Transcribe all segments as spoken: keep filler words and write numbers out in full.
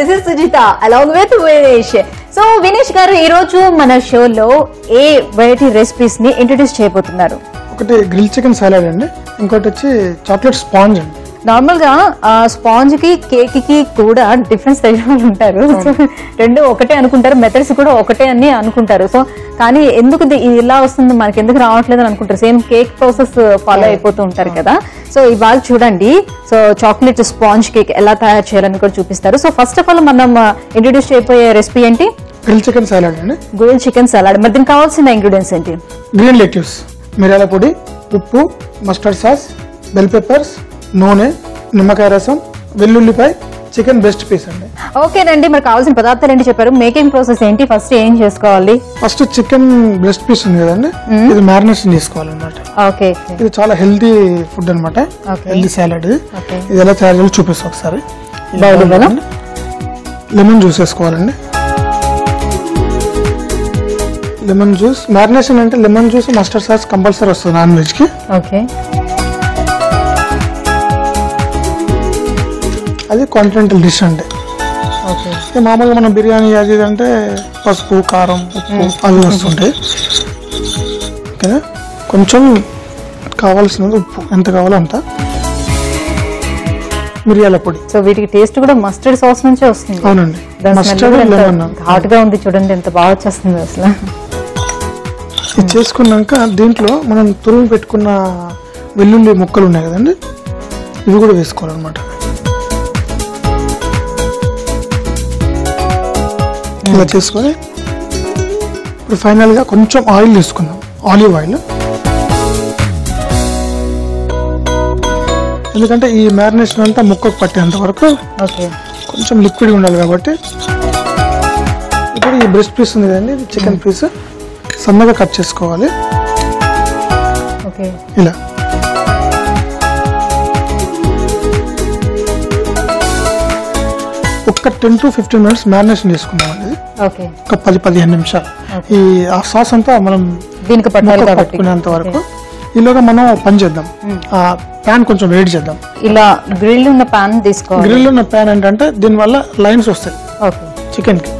this is Sujita along with Vinesh. So Vinesh Karu, ee roju mana show lo a variety recipes ni introduce cheyabothunnaru. Okati grilled chicken salad andi, inkoti vachi chocolate sponge andi. Normal ga sponge ki cake ki kuda different stages untaru. So rendu okate anukuntaru, methods kuda okate anni anukuntaru. So కానీ ఎందుకు ఇలా వస్తుంది మనకి ఎందుకు రావట్లేదు అని అనుకుంటారు. Same cake process follow అయిపోతూ ఉంటారు కదా. సో ఇవాళ చూడండి, సో చాక్లెట్ స్పాంజ్ కేక్ ఎలా తయారు చేయాలని కూడా చూపిస్తారు. సో ఫస్ట్ ఆఫ్ ఆల్ మనం ఇంట్రడ్యూస్ అయిపోయే రెసిపీ ఏంటి? గ్రిల్ చికెన్ సలాడ్ అండి. గ్రిల్ చికెన్ సలాడ్ మరి దీనికి కావాల్సిన ఇంగ్రీడియంట్స్ ఏంటి? గ్రీన్ లెట్యూస్, మిరియాల పొడి, ఉప్పు, మస్టర్డ్ సాస్, బెల్ పెప్పర్స్, నూనె, నిమ్మకాయ రసం, వెల్లుల్లిపాయ, చికెన్ బెస్ట్ పీస్ అండి. ఓకేనండి, మరి కావాల్సిన పదార్థాలు ఏంటి చెప్పారు. మేకింగ్ ప్రాసెస్ ఏంటి, ఫస్ట్ ఏం చేసుకోవాలి? ఫస్ట్ చికెన్ బ్రెస్ట్ పీస్ ఉంది కదండి, ఇది మ్యారినేషన్ చేసుకోవాలి అన్నమాట. ఓకే, ఇది చాలా హెల్దీ ఫుడ్ అన్నమాట, హెల్దీ సాలడ్. ఇది ఎలా తయారు చేయాలో చూపిస్తాం ఒకసారి. లెమన్ జ్యూస్ వేసుకోవాలండి. లెమన్ జ్యూస్ మ్యారినేషన్ అంటే lemon juice, mustard sauce compulsory వస్తుంది నాన్ వెజ్ కి. ఓకే, అది కాంటినెంటల్ డిష్ అండి. మామూలుగా మనం బిర్యానీ అది అంటే పసుపు, కారం, ఉప్పు అవి వస్తుంటాయి. ఓకేనా, కొంచెం కావాల్సినది ఉప్పు, ఎంత కావాలో అంత. మిరియాల పొడి. సో వీటికి టేస్ట్ కూడా మస్టర్డ్ సాస్ నుంచే వస్తుంది. అవునండి, మస్టర్డ్ లెమన్ హాట్ గా ఉంది చూడండి, ఎంత బాగా వచ్చేస్తుంది అసలు. ఇది చేసుకున్నాక దీంట్లో మనం తురుము పెట్టుకున్న వెల్లుల్లి ముక్కలు ఉన్నాయి కదండి, ఇవి కూడా వేసుకోవాలన్నమాట. ఇలా చేసుకొని ఇప్పుడు ఫైనల్గా కొంచెం ఆయిల్ తీసుకుందాం, ఆలివ్ ఆయిల్. ఎందుకంటే ఈ మ్యారినేషన్ అంతా ముక్కకు పట్టేంత వరకు కొంచెం లిక్విడ్ ఉండాలి కాబట్టి. ఇప్పుడు ఈ బ్రెస్ట్ పీస్ ఉంది కదండి, చికెన్ పీస్ సన్నగా కట్ చేసుకోవాలి ఇలా. ఒక ten to fifteen minutes marination చేసుకున్నాం అండి. ఒక పది పదిహేను నిమిషాలు ఈ ఆ సాస్ అంతా మనం దీనికి పట్టుకునేంత వరకు. ఈలోగా మనం పని చేద్దాం, ఆ ప్యాన్ కొంచెం వేడి చేద్దాం. ఇలా గ్రిల్ ఉన్న ప్యాన్ తీసుకోవాలి. గ్రిల్ ఉన్న ప్యాన్ ఏంటంటే దీనివల్ల లైన్స్ వస్తాయి చికెన్ కి.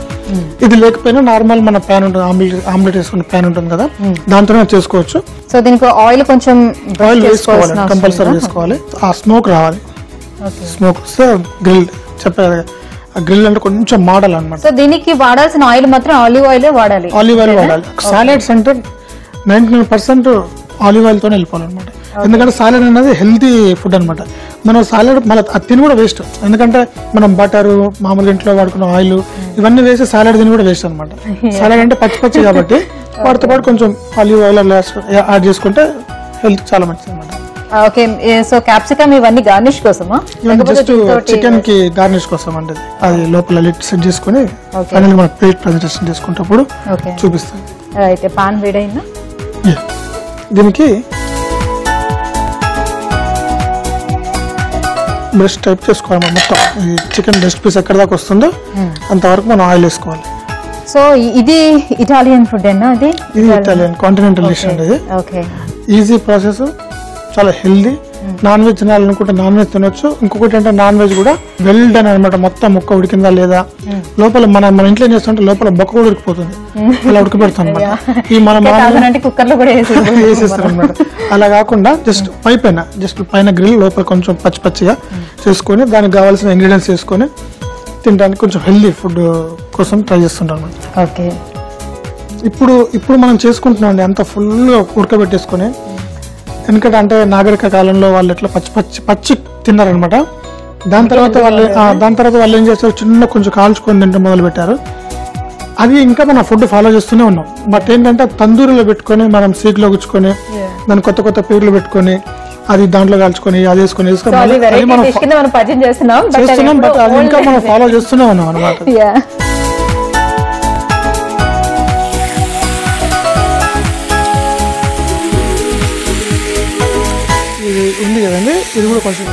ఇది లేకపోయినా నార్మల్ మన ప్యాన్ ఉంటుంది, ఆమ్లెట్ ఆమ్లెట్ వేసుకున్న ప్యాన్ ఉంటుంది కదా, దాంతోనే చేసుకోవచ్చు. సో దీనికి ఆయిల్ కొంచెం ఆయిల్ వేసుకోవాలి, కంపల్సరీ వేసుకోవాలి. ఆ స్మోక్ రావాలి, స్మోక్ వస్తే గ్రిల్ చెప్పారు, గ్రిల్ అంటే కొంచెం మాడాలి అన్నమాట. సో దీనికి వాడాల్సిన ఆయిల్ మాత్రం ఆలివ్ ఆయిల్ వాడాలి. ఆలివ్ ఆయిల్ వాడాలి. సాలడ్స్ అంటే ninety nine percent olive oil తోనే వెళ్ళిపోవాలన్నమాట. ఎందుకంటే సాలడ్ అనేది హెల్తీ ఫుడ్ అనమాట. మనం సాలడ్ మళ్ళీ అది తిని కూడా వేస్ట్, ఎందుకంటే మనం బటర్ మామూలుగా ఇంట్లో వాడుకున్న ఆయిల్ ఇవన్నీ వేసి సాలడ్ తిని కూడా వేస్ట్ అనమాట. సాలడ్ అంటే పచ్చి పచ్చి కాబట్టి వాటితో పాటు కొంచెం ఆలివ్ ఆయిల్ యాడ్ చేసుకుంటే హెల్త్ చాలా మంచిది అనమాట. ఓకే, సో క్యాప్సికమ్ ఇవన్నీ గార్నిష్ కోసమా? జస్ట్ చికెన్ కి గార్నిష్ కోసం అంటే అది లోపల లిట్ సెట్ చేసుకుని ఫైనల్ మనం ప్లేట్ ప్రెజెంటేషన్ చేసుకునేటప్పుడు చూపిస్తాను. అయితే పాన్ వేడైందా? దీనికి బ్రెస్ట్ టైప్ చేసుకోవాలి మనం మొత్తం. చికెన్ బ్రెస్ట్ పీస్ ఎక్కడ దాకా వస్తుందో అంతవరకు మనం ఆయిల్ వేసుకోవాలి. సో ఇది ఇటాలియన్ ఫుడ్ ఏనా? అది ఇది ఇటాలియన్ కాంటినెంటల్ డిష్ అండి. ఇది ఈజీ ప్రాసెస్, చాలా హెల్దీ. నాన్ వెజ్ తినాలనుకుంటే నాన్ వెజ్ తినొచ్చు. ఇంకొకటి అంటే నాన్ వెజ్ కూడా వెల్ డన్ అనమాట. మొత్తం ముక్క ఉడికిందా లేదా, లోపల మన మన ఇంట్లో ఏం చేస్తుంటే లోపల బొక్క కూడా ఉడికిపోతుంది, అలా ఉడకబెడతాం అనమాట. ఈ మన కుక్కర్లో కూడా వేసేస్తాం అనమాట. అలా కాకుండా జస్ట్ పై పైన జస్ట్ పైన గ్రిల్ లోపల కొంచెం పచ్చి పచ్చిగా చేసుకొని దానికి కావాల్సిన ఇంగ్రీడియంట్స్ వేసుకొని తినడానికి కొంచెం హెల్దీ ఫుడ్ కోసం ట్రై చేస్తుంటాం అనమాట. ఓకే, ఇప్పుడు ఇప్పుడు మనం చేసుకుంటున్నాం అండి, అంత ఫుల్గా ఉడకబెట్టేసుకొని. ఎందుకంటే అంటే నాగరిక కాలంలో వాళ్ళు ఎట్లా పచ్చి పచ్చి పచ్చి తిన్నారనమాట. దాని తర్వాత వాళ్ళు దాని తర్వాత వాళ్ళు ఏం చేస్తారు, చిన్న కొంచెం కాల్చుకొని తింటే మొదలు పెట్టారు. అది ఇంకా మనం ఫుడ్ ఫాలో చేస్తూనే ఉన్నాం. బట్ ఏంటంటే తందూరులో పెట్టుకొని మనం సీట్లో గుచ్చుకొని దాన్ని కొత్త కొత్త పేర్లు పెట్టుకొని అది దాంట్లో కాల్చుకొని అది వేసుకొని చేస్తున్నాం. బట్ అది ఇంకా మనం ఫాలో చేస్తూనే ఉన్నాం అనమాట. ఉంది కదండి, ఇది కూడా కొంచెం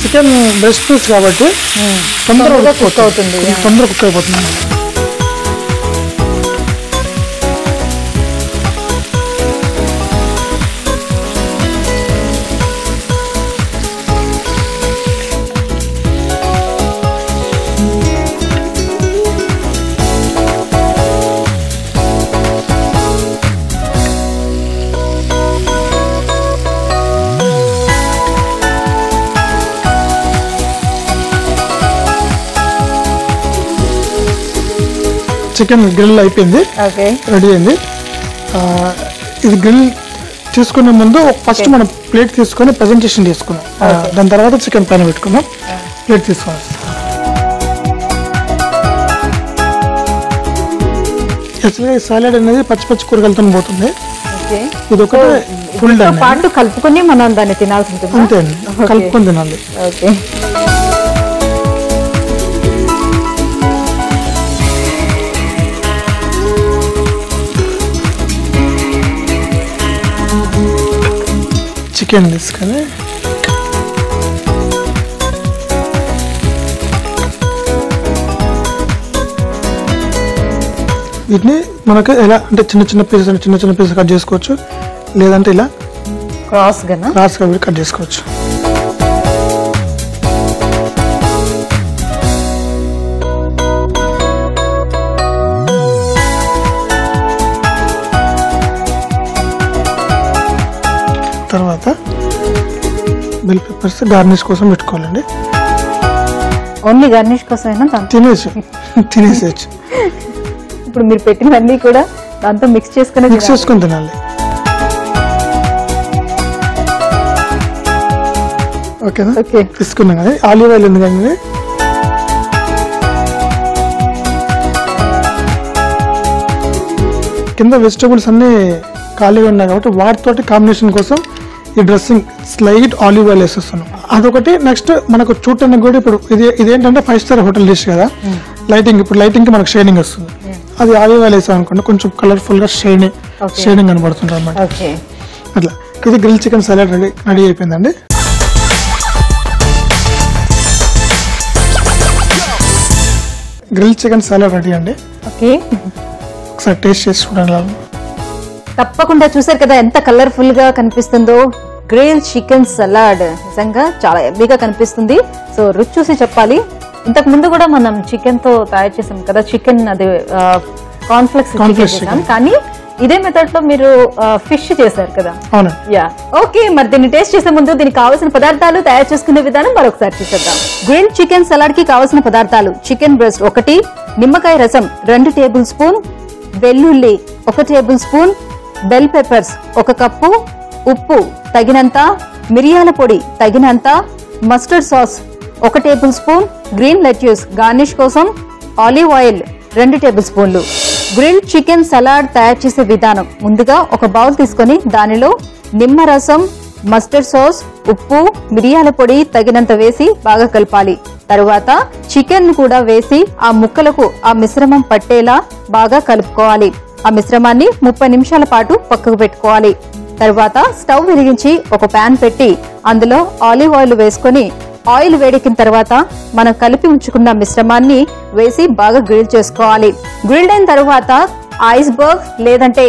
చికెన్ బ్రెస్ట్ పీస్ కాబట్టి తొందరగా కుక్ అవుతుంది, తొందరగా కుక్ అయిపోతుంది. chicken grill అయిపోయింది. రెడీ అయింది. ఇది గ్రిల్ చేసుకునే ముందు ఫస్ట్ మనం ప్లేట్ తీసుకొని ప్రెజెంటేషన్ చేసుకున్నాం. దాని తర్వాత చికెన్ పైన పెట్టుకున్నాం. ప్లేట్ తీసుకున్నాం. యాక్చువల్గా ఈ సాలెడ్ అనేది పచ్చి పచ్చి కూరగాయలతో పోతుంది. ఇది ఒకటే ఫుల్ పాటు కలుపుకొని మనం దాన్ని తినాల్సి ఉంటుంది. అంతే కలుపుకొని తినాలి. చికెన్ తీసుకొని వీటిని మనకు ఎలా అంటే చిన్న చిన్న పీసెస్ చిన్న చిన్న పీసెస్ కట్ చేసుకోవచ్చు, లేదంటే ఇలా క్రాస్గా క్రాస్గా కట్ చేసుకోవచ్చు. తర్వాత బిల్ పెప్పర్స్ గార్నిష్ కోసం పెట్టుకోవాలండి. ఓన్లీ గార్నిష్ కోసం తినేసి తినేసేయచ్చు. ఇప్పుడు మీరు పెట్టినవన్నీ కూడా దాంతో మిక్స్ చేసుకునే మిక్స్ చేసుకుని తినాలి. ఓకేనా? ఓకే తీసుకున్నాం కదా. ఆలివ్ ఆయిల్ ఉంది కానీ కింద వెజిటబుల్స్ అన్నీ ఖాళీగా ఉన్నాయి కాబట్టి వాటితోటి కాంబినేషన్ కోసం ఈ డ్రెస్సింగ్ స్లైట్ ఆలివ్ ఆయిల్ వేసేస్తున్నాం. అదొకటి. నెక్స్ట్ మనకు చూడటానికి కూడా ఇప్పుడు ఇది ఇదేంటంటే ఫైవ్ స్టార్ హోటల్ డిష్ కదా, లైటింగ్ ఇప్పుడు లైటింగ్కి మనకు షైనింగ్ వస్తుంది. అది ఆలివ్ ఆయిల్ వేసాం అనుకోండి కొంచెం కలర్ఫుల్గా షైనింగ్ షైనింగ్ కనబడుతుంది అనమాట. అట్లా ఇది grill chicken salad ready ready అయిపోయిందండి. గ్రిల్ చికెన్ సలాడ్ రెడీ అండి. ఒకసారి టేస్ట్ చేసి చూడండి. తప్పకుండా చూసారు కదా ఎంత కలర్ఫుల్ గా కనిపిస్తుందో గ్రిల్ చికెన్ సలాడ్. నిజంగా చాలా హెవీగా కనిపిస్తుంది. సో రుచి చూసి చెప్పాలి. ఇంతకు ముందు కూడా మనం చికెన్ తో తయారు చేసాం కదా, చికెన్ అది కాన్ఫ్లెక్స్ చేసాం, కానీ ఇదే మెథడ్ లో మీరు ఫిష్ చేశారు కదా. Yeah okay. మరి దీన్ని టేస్ట్ చేసే ముందు దీనికి కావాల్సిన పదార్థాలు తయారు చేసుకునే విధానం మరొకసారి చూసేద్దాం. గ్రిల్ చికెన్ సలాడ్ కి కావాల్సిన పదార్థాలు: చికెన్ బ్రెస్ట్ ఒకటి, నిమ్మకాయ రసం రెండు టేబుల్ స్పూన్, వెల్లుల్లి ఒక టేబుల్ స్పూన్, బెల్ పెప్పర్స్ ఒక కప్పు, ఉప్పు తగినంత, మిరియాల పొడి తగినంత, మస్టర్డ్ సాస్ ఒక tablespoon, green lettuce garnish కోసం ఆలివ్ ఆయిల్ రెండు టేబుల్ స్పూన్లు. గ్రిల్ చికెన్ సలాడ్ తయారు చేసే విధానం: ముందుగా ఒక బౌల్ తీసుకొని దానిలో నిమ్మరసం, మస్టర్డ్ సాస్, ఉప్పు, మిరియాల పొడి తగినంత వేసి బాగా కలపాలి. తరువాత చికెన్ కూడా వేసి ఆ ముక్కలకు ఆ మిశ్రమం పట్టేలా బాగా కలుపుకోవాలి. ఆ మిశ్రమాన్ని ముప్పై నిమిషాల పాటు పక్కకు పెట్టుకోవాలి. తర్వాత స్టవ్ వెలిగించి ఒక ప్యాన్ పెట్టి అందులో ఆలివ్ ఆయిల్ వేసుకుని ఆయిల్ వేడెక్కిన తర్వాత మనం కలిపి ఉంచుకున్న మిశ్రమాన్ని వేసి బాగా గ్రిల్ చేసుకోవాలి. గ్రిల్ అయిన తర్వాత ఐస్బర్గ్ లేదంటే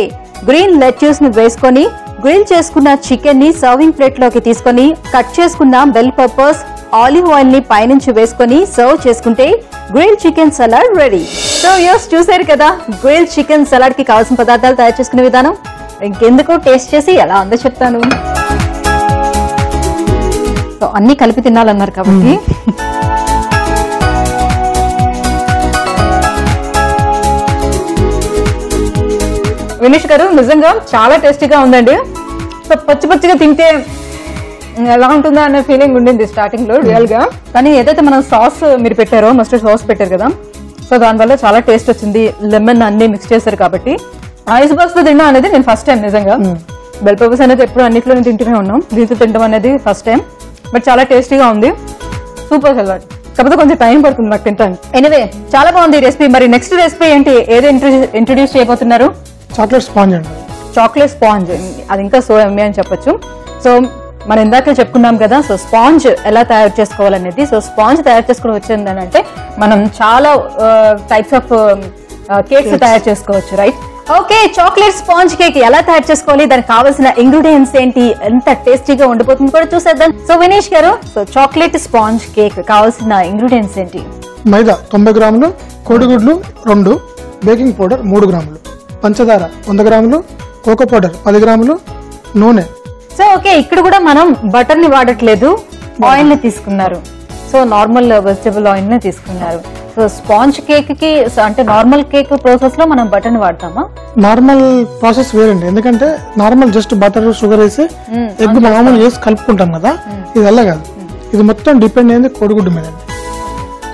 గ్రీన్ లెట్యూస్ ని వేసుకొని గ్రిల్ చేసుకున్న చికెన్ ని సర్వింగ్ ప్లేట్ లోకి తీసుకుని కట్ చేసుకున్న బెల్ పెప్పర్స్, ఆలివ్ ఆయిల్ ని పైనుంచి వేసుకుని సర్వ్ చేసుకుంటే grill chicken salad ready. So యూస్ చూసారు కదా గ్రిల్ చికెన్ సలాడ్ కి కావాల్సిన పదార్థాలు తయారు చేసుకునే విధానం. ఇంకెందుకు టేస్ట్ చేసి ఎలా ఉందో చెప్తాను. సో అన్ని కలిపి తినాలన్నారు కాబట్టి వినేష్ గారు నిజంగా చాలా టేస్టీగా ఉందండి. సో పచ్చి పచ్చిగా తింటే ఎలా ఉంటుందా అనే ఫీలింగ్ ఉండింది స్టార్టింగ్ లో రియల్ గా, కానీ ఏదైతే మనం సాస్ మీరు పెట్టారో మస్టర్డ్ సాస్ పెట్టారు కదా, సో దానివల్ల చాలా టేస్ట్ వచ్చింది. లెమన్ అన్ని మిక్స్ చేశారు కాబట్టి ఐస్ బాక్స్ తో తినడం అనేది నేను ఫస్ట్ టైం. నిజంగా బెల్ పెప్పర్స్ అనేది ఎప్పుడు అన్నిట్లో తింటూనే ఉన్నాం, దీంతో తినడం అనేది ఫస్ట్ టైం. బట్ చాలా టేస్టీగా ఉంది, సూపర్ సలాడ్. కాకపోతే కొంచెం టైం పడుతుంది నాకు తినడానికి. ఎనివే చాలా బాగుంది ఈ రెసిపీ. మరి నెక్స్ట్ రెసిపీ ఏంటి, ఏదో ఇంట్రడ్యూస్ చేయబోతున్నారు? చాక్లెట్ స్పాంజ్ అండి. చాక్లెట్ స్పాంజ్ అది ఇంకా సో ఎమ్మె అని చెప్పొచ్చు. సో మనం ఇందాక చెప్పుకున్నాం కదా సో స్పాంజ్ ఎలా తయారు చేసుకోవాలనేది. సో స్పాంజ్ తయారు చేసుకుని వచ్చింది అంటే మనం చాలా టైప్స్ ఆఫ్ కేక్స్ తయారు చేసుకోవచ్చు, right? Okay, chocolate sponge cake ఎలా తయారు చేసుకోవాలి, దానికి కావాల్సిన ఇంగ్రీడియంట్స్ ఏంటి, ఎంత టేస్టీగా ఉండిపోతుంది కూడా చూసేద్దాం. సో వినేష్ గారు, సో చాక్లెట్ స్పాంజ్ కేక్ కావాల్సిన ఇంగ్రీడియంట్స్ ఏంటి? మైదా తొంభై గ్రాములు, కోడిగుడ్లు రెండు, బేకింగ్ పౌడర్ మూడు గ్రాములు, పంచదార వంద గ్రాములు, కోకో పౌడర్ పది గ్రాములు, నూనె. సో ఓకే, ఇక్కడ కూడా మనం బటర్ ని వాడట్లేదు, ఆయిల్ ని తీసుకున్నారు. సో నార్మల్ వెజిటబుల్ ఆయిల్ ని తీసుకున్నారు. So sponge cake ki so, ante normal cake process lo manam butter ni vaadtama. Normal process verandi endukante normal just butter sugar ese egg normal yes kalupukuntam kada idi alla kada idi mottham depend ayindi koduguddu meeda.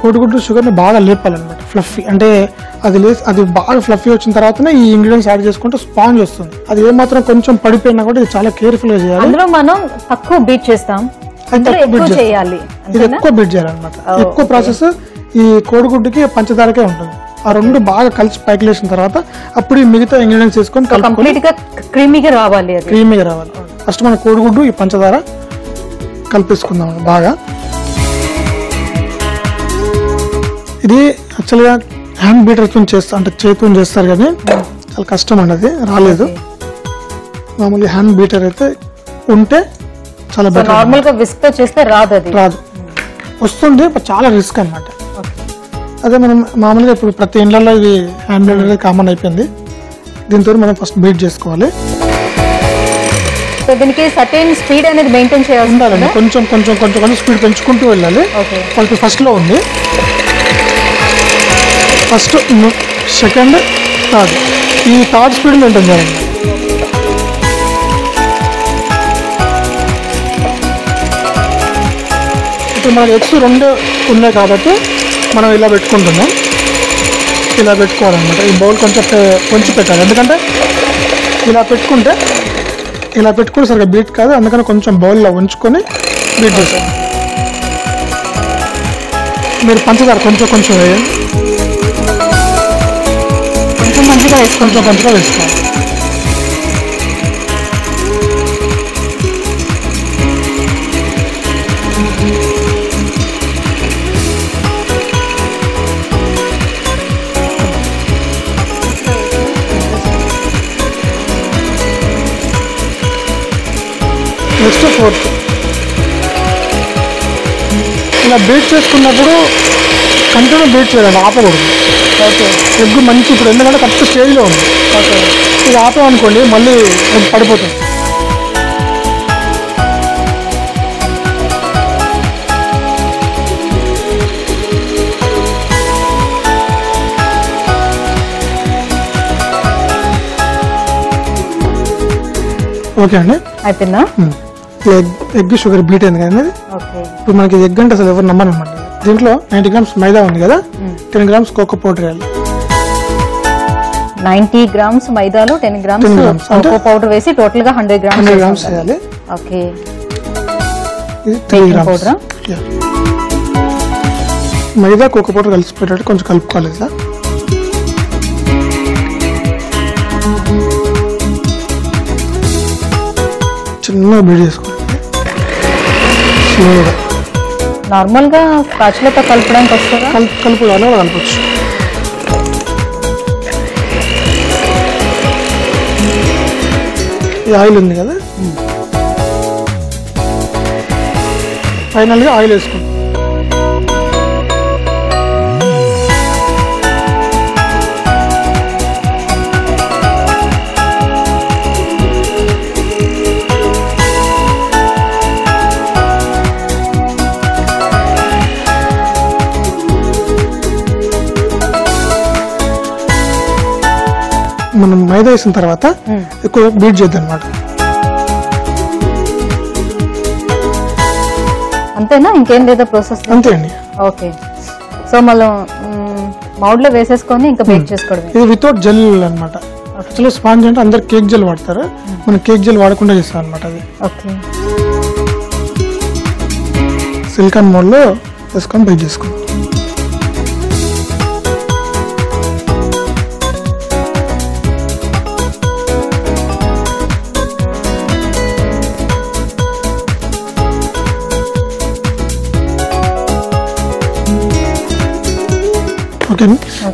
Koduguddu sugar ni baaga lepali annamata fluffy ante అది లేస్ అది బాగా fluffy వచ్చిన తర్వాతనే ఈ ingredients add చేసుకుంటే sponge వస్తుంది. అది ఏ మాత్రం కొంచెం పడిపోయినా కూడా ఇది చాలా కేర్ఫుల్ గా చేయాలి. అందులో మనం తక్కువ బీట్ చేస్తాం, అందులో ఎక్కువ చేయాలి. ఇది ఎక్కువ బీట్ చేయాలన్నమాట. ఎక్కువ ప్రాసెస్ ఈ కోడిగుడ్డుకి పంచదారకే ఉంటుంది. ఆ రెండు బాగా కలిసి పైకి లేసిన తర్వాత అప్పుడు ఈ మిగతా ఇంగ్రీడియెంట్స్ తీసుకొని కంప్లీట్ గా క్రీమీగా రావాలి. అది క్రీమీగా రావాలి. ఫస్ట్ మనం కోడిగుడ్డు ఈ పంచదార కలిపేసుకుందాం బాగా. ఇది యాక్చువల్ గా హ్యాండ్ బీటర్ తో చేస్తా అంటే చేతితో చేస్తారు కానీ చాలా కష్టం అండి, అది రాలేదు. మామూలుగా హ్యాండ్ బీటర్ అయితే ఉంటే చాలా బెటర్. నార్మల్ గా విస్క్ తో చేస్తే రాదు, అది రాదు వస్తుంది చాలా రిస్క్ అన్నమాట. అదే మనం మామూలుగా ఇప్పుడు ప్రతి ఇండ్లలో ఇది హ్యాండ్ బీటర్ అనేది కామన్ అయిపోయింది. దీంతో మనం ఫస్ట్ బీట్ చేసుకోవాలి. దీనికి సర్టెన్ స్పీడ్ అనేది మెయింటైన్ చేయాల్సి ఉండాలండి. కొంచెం కొంచెం కొంచెం కొంచెం స్పీడ్ పెంచుకుంటూ వెళ్ళాలి. వాళ్ళకి ఫస్ట్ లో ఉంది, ఫస్ట్ సెకండ్ థర్డ్, ఈ థర్డ్ స్పీడ్లో ఉంటుంది కదండి. ఇప్పుడు మనకు ఎగ్స్ రెండు ఉన్నాయి కాబట్టి మనం ఇలా పెట్టుకుంటున్నాం, ఇలా పెట్టుకోవాలన్నమాట. ఈ బౌల్ కొంచెం కొంచెం పెట్టాలి, ఎందుకంటే ఇలా పెట్టుకుంటే ఇలా పెట్టుకుంటే సరిగ్గా బీట్ కాదు. అందుకని కొంచెం బౌల్లో ఉంచుకొని బీట్ చేస్తాం. మీరు పంచదార కొంచెం కొంచెం వేయండి, మంచిగా వేసుకుంటాం, కొంచెం వేసుకోవాలి. నెక్స్ట్ ఫోర్త్ ఇలా బీట్ చేసుకున్నప్పుడు కంటిన్యూ బీట్ చేయాలి, ఆపకూడదు. ఓకే, ఎగ్గు మంచి ఇప్పుడు ఎందుకంటే కరెక్ట్ స్టేజ్లో ఉంది. ఓకే, ఇది ఆపం అనుకోండి మళ్ళీ పడిపోతుంది. ఓకే అండి, అయిపోయిందా? ఎగ్ ఎగ్ షుగర్ బీట్ అయింది కదా. ఓకే, ఇప్పుడు మనకి ఎగ్ అంటే అసలు ఎవరు నమ్మరు అనమాట. దీంట్లో నైన్టీ గ్రామ్స్ మైదా ఉంది కదా, టెన్ గ్రామ్స్ కోకో పౌడర్ వేయాలి. నైన్టీ గ్రామ్స్ మైదాలో టెన్ గ్రామ్స్ కోకో పౌడర్ వేసి టోటల్ గా హండ్రెడ్ గ్రామ్స్ వేయాలి. ఓకే, ఇది త్రీ గ్రామ్స్ మైదా కోకో పౌడర్ కలిసిపోయేటట్టు కొంచెం కలుపుకోవాలి. సార్ చిన్న బీట్ చేసుకోవాలి. నార్మల్ గా కాచులతో కలపడానికి వస్తుందా? కలుపు కలపచ్చు. ఈ ఆయిల్ ఉంది కదా, ఫైనల్ గా ఆయిల్ వేసుకోండి. మనం మైదా వేసిన తర్వాత ఎక్కువ బీట్ చేద్దాం అన్నమాట. అంతేనా, ఇంకేం లేదా ప్రాసెస్? అంతే అండి. ఓకే, సో మనం మౌల్డ్ లో వేసేసుకొని ఇంకా బేక్ చేసుకోవడం. ఇది వితౌట్ జెల్ అన్నమాట. యాక్చువల్లీ స్పాంజ్ అంటే అందరు కేక్ జెల్ వాడతారు, మనం కేక్ జెల్ వాడకుండా చేస్తాం అన్నమాట. అది ఓకే, సిలికాన్ మౌల్డ్ లో వేసుకొని బేక్ చేసుకుంటాం.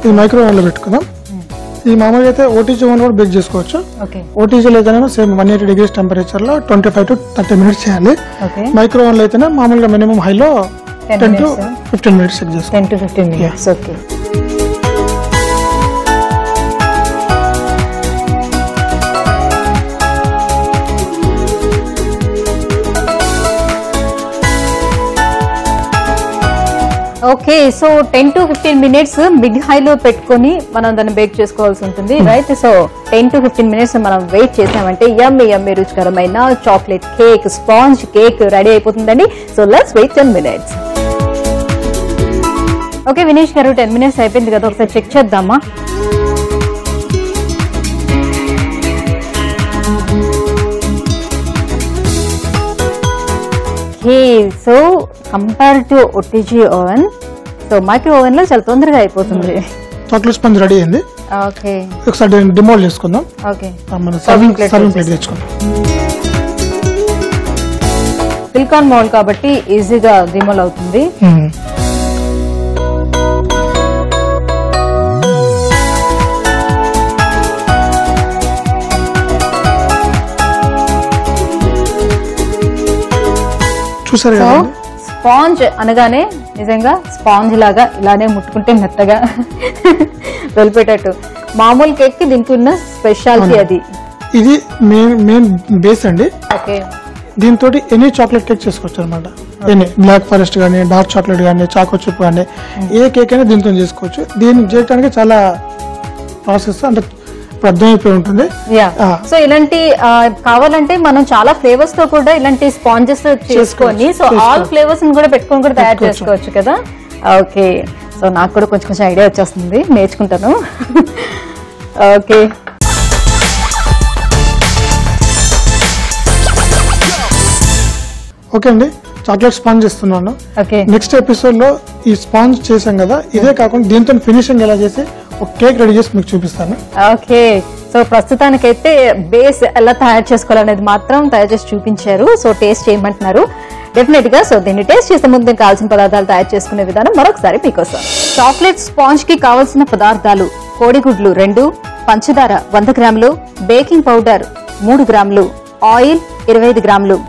ఇది మైక్రోవేవ్ లో పెట్టుకుందాం. ఈ మామూలుగా అయితే ఓటీజీ ఓవెన్ కూడా బేక్ చేసుకోవచ్చు. ఓటీజీలో అయితేనే same one eighty degrees temperature లో twenty five to thirty minutes చేయాలి. మైక్రోవేవ్ లో అయితేనే మామూలుగా మినిమం హైలో ten to fifteen minutes set చేసుకోవాలి. Okay, so ten to fifteen minutes mid high lo pettukoni manam danni bake chesukovalsi untundi, right? So ten to fifteen minutes manam wait chestamante yummy yummy ruchikaramaina chocolate cake, sponge cake ready ayipothundandi. So let's wait ten minutes. Okay Vinesh Karu, ten minutes ayipindi kada, okka check cheddamma. Okay, so compared to O T G oven, so micro oven lo chala tondraga ayipotundi. Chocolate sponge ready ayindi. Okay. Okkasari demo chesukundam. Okay. Mana serving plate techukundi. Silicon mold kabatti easy ga demo avutundi. So, sponge అనగానే నిజంగా sponge లాగా ఇలానే ముట్టుకుంటే మెత్తగా వెలిపేటట్టు. మామూలు cake కి దీనికి ఉన్న స్పెషాలిటీ అది. ఇది మెయిన్ మెయిన్ బేస్ అండి. ఓకే, దీంతో ఎనీ చాక్లెట్ కేక్ చేసుకోవచ్చు అన్నమాట. ఎనీ బ్లాక్ ఫారెస్ట్ గానీ, డార్క్ చాక్లెట్ గానీ, చాకో చిప్ గానీ, ఏ కేక్ అయినా దీంతో చేసుకోవచ్చు. దీన్ని చేయడానికి చాలా ప్రాసెస్ అంటే ఉంటుంది. సో ఇలాంటి కావాలంటే మనం చాలా ఫ్లేవర్స్ తో కూడా ఇలాంటి స్పాంజెస్ చేసుకొని, సో ఆల్ ఫ్లేవర్స్ కూడా పెట్టుకొని కూడా తయారు చేసుకోవచ్చు కదా. ఓకే, సో నాకు కూడా కొంచెం కొంచెం ఐడియా వచ్చేస్తుంది, నేర్చుకుంటాను. ఓకే, ఓకే అండి, చాక్లెట్ స్పాంజ్ ఇస్తున్నాను. నెక్స్ట్ ఎపిసోడ్ లో ఈ స్పాంజ్ చేసాం కదా, ఇదే కాకుండా దీంతో ఫినిషింగ్ ఎలా చేసి ఒక కేక్ రెడీ చేసి మీకు చూపిస్తాను. ఓకే, సో ప్రస్తుతానికైతే బేస్ ఎలా తయారు చేసుకోవాలనేది మాత్రం తయారు చేసి చూపించారు. సో టేస్ట్ చేయమంటున్నారు డెఫినెట్ గా. సో దీన్ని టేస్ట్ చేసే ముందు కావాల్సిన పదార్థాలు తయారు చేసుకునే విధానం మరొకసారి మీకోసం. చాక్లెట్ స్పాంజ్ కి కావాల్సిన పదార్థాలు: కోడిగుడ్లు రెండు, పంచదార వంద గ్రాములు, బేకింగ్ పౌడర్ మూడు గ్రాములు, ఆయిల్ ఇరవై ఐదు గ్రాములు,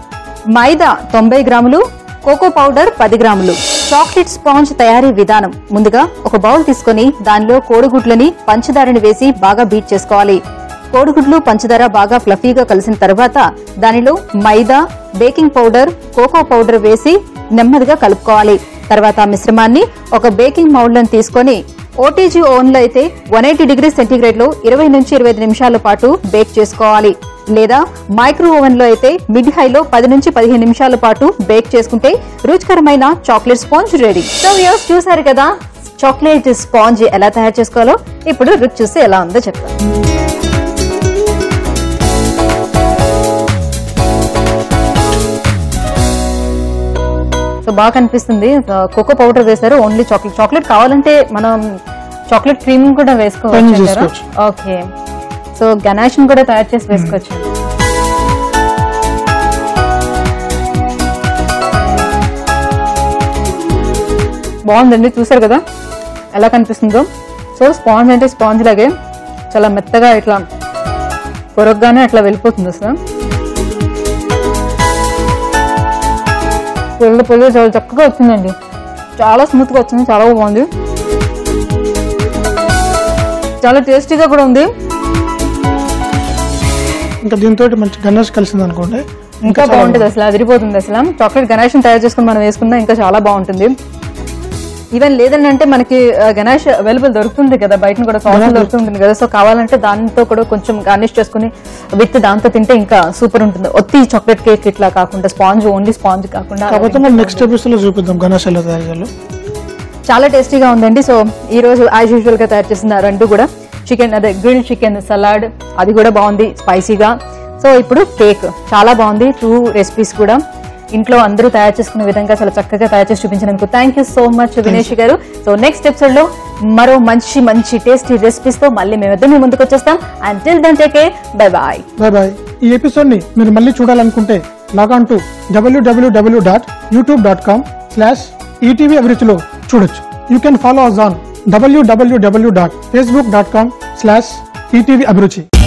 మైదా తొంభై గ్రాములు, కోకో పౌడర్ పది గ్రాములు. చాక్లెట్ స్పాంజ్ తయారీ విధానం: ముందుగా ఒక బౌల్ తీసుకుని దానిలో కోడిగుడ్లని, పంచదారని వేసి బాగా బీట్ చేసుకోవాలి. కోడిగుడ్లు, పంచదార బాగా ఫ్లఫీగా కలిసిన తర్వాత దానిలో మైదా, బేకింగ్ పౌడర్, కోకో పౌడర్ వేసి నెమ్మదిగా కలుపుకోవాలి. తర్వాత మిశ్రమాన్ని ఒక బేకింగ్ మౌల్డ్లను తీసుకుని ఓటీజీ ఓవెన్ లో అయితే వన్ ఎయిటీ డిగ్రీ సెంటీగ్రేడ్ లో ఇరవై నుంచి ఇరవై ఐదు నిమిషాల పాటు బేక్ చేసుకోవాలి. లేదా మైక్రో ఓవెన్ లో అయితే మిడ్ హైలో పది నుంచి పదిహేను నిమిషాల పాటు బేక్ చేసుకుంటే రుచికరమైన chocolate sponge ready. So viewers చూసారు కదా చాక్లెట్ స్పాంజ్ ఎలా తయారు చేసుకోవాలో. ఇప్పుడు రుచి చూసి ఎలా ఉందో చెప్తాను. సో బాగా కనిపిస్తుంది. కోకో పౌడర్ వేశారు, ఓన్లీ చాక్లెట్. చాక్లెట్ కావాలంటే మనం చాక్లెట్ క్రీమ్ కూడా వేసుకోవచ్చు. ఓకే, సో గణేష్ కూడా తయారు చేసి వేసుకోవచ్చు. బాగుందండి, చూసారు కదా ఎలా కనిపిస్తుందో. సో స్పాంజ్ అంటే స్పాంజ్ లాగే చాలా మెత్తగా ఇట్లా పొరగ్గానే అట్లా వెళ్ళిపోతుంది. అసలు పొల్ల పొల్ల చాలా చక్కగా వచ్చిందండి, చాలా స్మూత్ గా వచ్చింది, చాలా బాగుంది, చాలా టేస్టీగా కూడా ఉంది. ఇంకా దీంతో మంచి గణేష్ కలిసింది అనుకోండి, ఇంకా బాగుంటుంది, అసలు అదిరిపోతుంది. అసలు చాక్లెట్ గణేష్ తయారు చేసుకుని మనం వేసుకున్నా ఇంకా చాలా బాగుంటుంది. ఈవెన్ లేదని అంటే మనకి గణేష్ అవైలబుల్ దొరుకుతుంది కదా, బయట కూడా సాస్ దొరుకుతుంది కదా. సో కావాలంటే దానితో కూడా కొంచెం గార్నిష్ చేసుకుని విత్ దాంతో తింటే ఇంకా సూపర్ ఉంటుంది. ఒత్తి చాక్లెట్ కేక్ ఇట్లా కాకుండా, స్పాంజ్ ఓన్లీ స్పాంజ్ కాకుండా నెక్స్ట్ ఎపిసోడ్ లో చూపిద్దాం గణేష్ ఎలా తయారు చేయాలో. చాలా టేస్టీగా ఉందండి. సో ఈ రోజు యాజ్ యూజువల్ గా తయారు చేసిన రెండు కూడా చికెన్, అదే గ్రిల్డ్ చికెన్ సలాడ్, అది కూడా బాగుంది స్పైసీగా. సో ఇప్పుడు కేక్ చాలా బాగుంది. టూ రెసిపీస్ కూడా ఇంట్లో అందరూ తయారు చేసుకునే విధంగా చాలా చక్కగా తయారు చేసి చూపించినందుకు thank you so much Vinesh గారు. సో నెక్స్ట్ ఎపిసోడ్ లో మరో మంచి మంచి టేస్టీ రెసిపీస్ తో మళ్ళీ మేమిద్దరు మీ ముందుకు వచ్చేస్తాం. And till then take care, bye bye bye bye. ఈ ఎపిసోడ్ ని మీరు మళ్ళీ చూడాలనుకుంటే log on to W W W dot YouTube dot com slash ETV అభిరుచిలో చూడొచ్చు. You can follow us on double u double u double u dot facebook dot com slash E T V Abhiruchi.